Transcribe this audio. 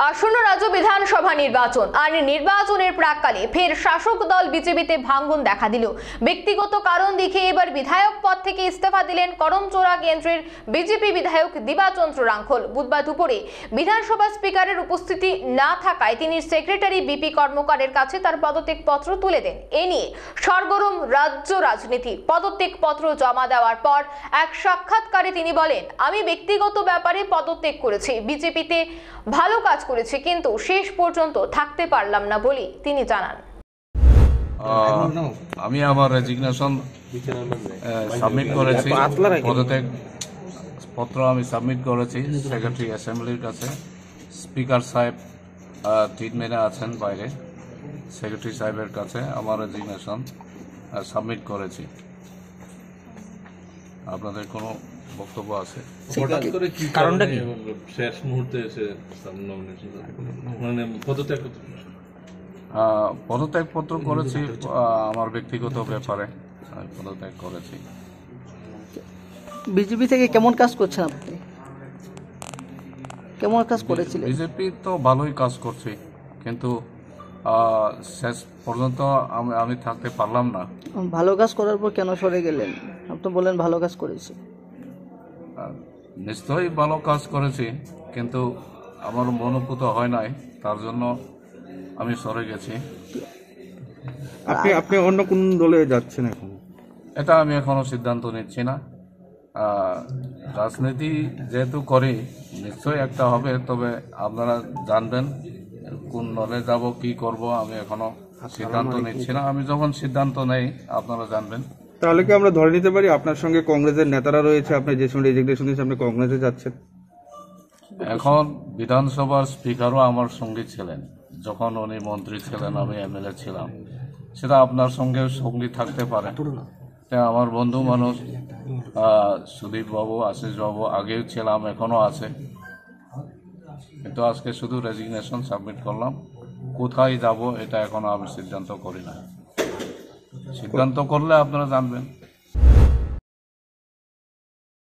आसन्न राज्य विधानसभा निर्वाचन और निर्वाचनेर प्राक्काले फिर शासक दल बीजेपीते भांगन देखा दिल। व्यक्तिगत कारण देखिए एबार विधायक पद थेके इस्तीफा दिलेन करमचोरा केंद्रेर बीजेपी विधायक दिबाचंद्र रांखल। बुधवार दुपुरे विधानसभा स्पीकारेर उपस्थिति ना थाकाय तिनि सेक्रेटारी बीपी कर्मकारेर काछे तार पदत्याग पत्र तुले देन। ए निये सरगरम राज्य राजनीति। पदत्याग पत्र जमा देवार पर एक साक्षात्कारे तिनि बोलेन, आमि व्यक्तिगत ব্যাপারে পদত্যাগ করেছি, বিজেপিতে ভালো কাজ করেছি কিন্তু শেষ পর্যন্ত থাকতে পারলাম না বলি তিনি জানান। আমি আমার রেজিগনেশন সাবমিট করেছি, পদত্যাগ পত্র আমি সাবমিট করেছি সেক্রেটারি অ্যাসেম্বলির কাছে। স্পিকার সাহেব ট্রিটমেন্টে আছেন বাইরে, সেক্রেটারি সাহেবের কাছে আমার রেজিগনেশন সাবমিট করেছি। আপনাদের কোনো বক্তব্য আছে? কারণটা কি? শেষ মুহূর্তে এসে পদত্যাগপত্র করেছি, আমার ব্যক্তিগত ব্যাপারে পদত্যাগ করেছি। বিজেপি থেকে কেমন কাজ করছেন আপনি? কেমন কাজ করেছিলেন? বিজেপি তো ভালোই কাজ করছে কিন্তু শেষ পর্যন্ত আমি থাকতে পারলাম না। ভালো কাজ করার পর কেন সরে গেলেন? আপনি বলেন ভালো কাজ করেছি। নিশ্চয়ই ভালো কাজ করেছি কিন্তু আমার মনোপুত হয় নাই, তার জন্য আমি সরে গেছি। আপনি আপনি অন্য কোন দলে যাচ্ছেন এখন? এটা আমি এখনো সিদ্ধান্ত নিচ্ছি না। রাজনীতি যেহেতু করি নিশ্চয়ই একটা হবে, তবে আপনারা জানবেন কোন দলে যাব কি করব আমি এখনো সিদ্ধান্ত নিচ্ছি না। আমি যখন সিদ্ধান্ত নেই আপনারা জানবেন। তাহলে কি আমরা ধরে নিতে পারি আপনার সঙ্গে কংগ্রেসের নেতারা রয়েছে, আপনি যে সময় রেজিগনেশন দিয়েছেন আপনি কংগ্রেসে যাচ্ছেন? এখন বিধানসভার স্পিকারও আমার সঙ্গে ছিলেন, যখন উনি মন্ত্রী ছিলেন আমি এমএলএ ছিলাম। সেটা আপনার সঙ্গে সঙ্গী থাকতে পারে। আমার বন্ধু মানুষ সুদীপ বাবু, আশিস বাবু আগেও ছিলাম এখনও আছে, কিন্তু আজকে শুধু রেজিগনেশন সাবমিট করলাম। কোথায় যাব এটা এখনও আমি সিদ্ধান্ত করি না, সিদ্ধান্ত করলে আপনারা জানবেন।